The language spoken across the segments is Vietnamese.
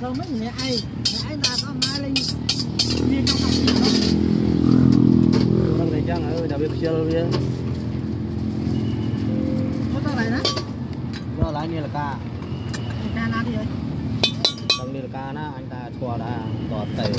Giờ mới mẹ ai ra con mai lên đi trong phòng đó. Con này chăng ở đặc biệt chưa đâu kia. Có tao này đó. Giờ lái như là ca. Ca nó đi rồi. Trong đi là ca nó anh ta chùa là đọt tẩy.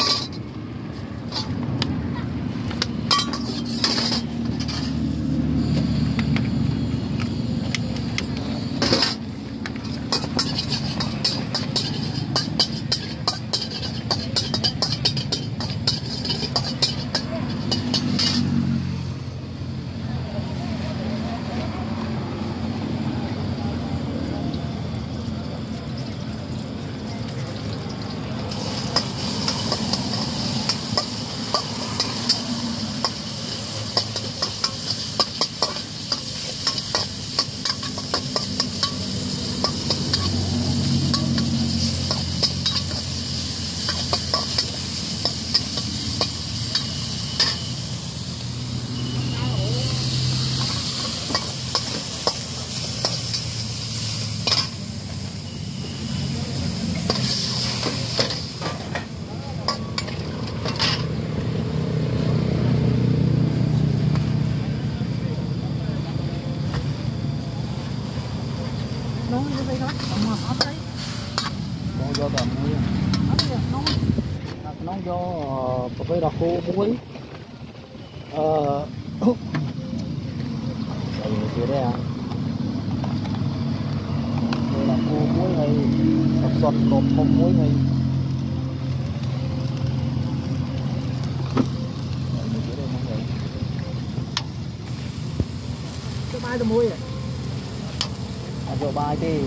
Đó khô muối đây à, đây là khô muối này sập sọt nộp không muối này cho bay được muối à cho bay đi đây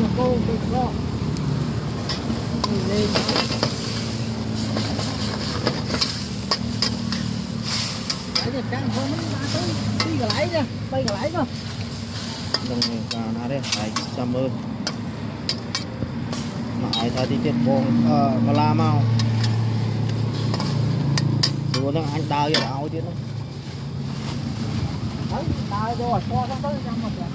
là khô đây là lên lấy được căng không ba tới đi cả lấy nha bay cả lấy không đồng cà na đấy phải trăm ơn lại thay đi chết bông mà la mau rồi nó anh đào vậy đào chứ nó đấy đào rồi co nó tới trăm một rồi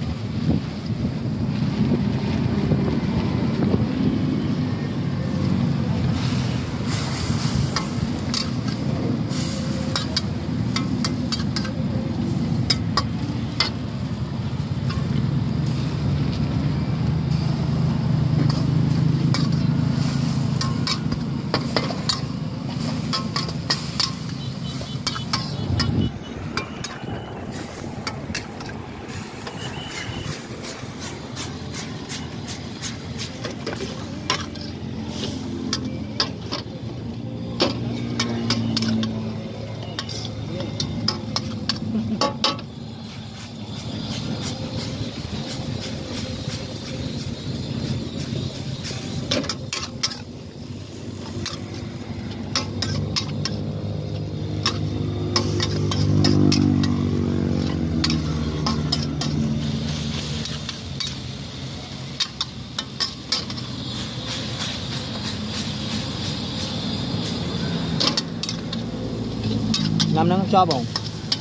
làm nó cho bổng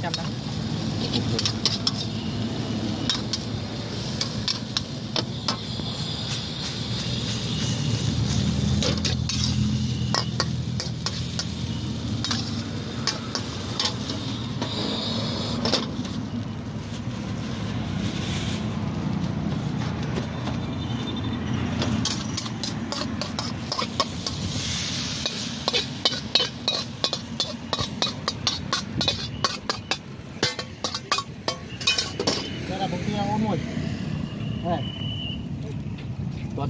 trăm đó con mồi. Đây. Con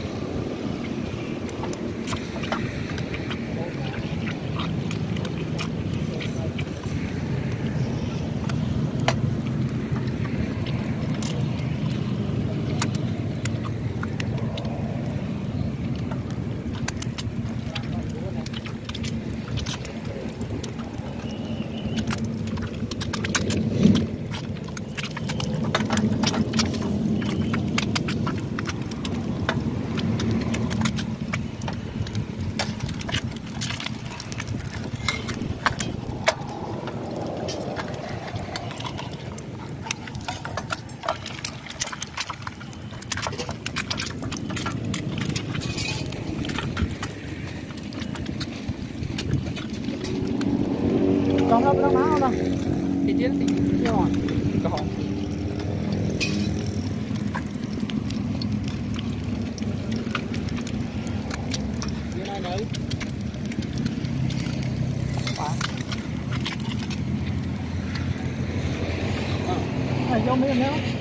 Hãy subscribe cho kênh Ghiền Mì Gõ để không bỏ lỡ những video hấp dẫn.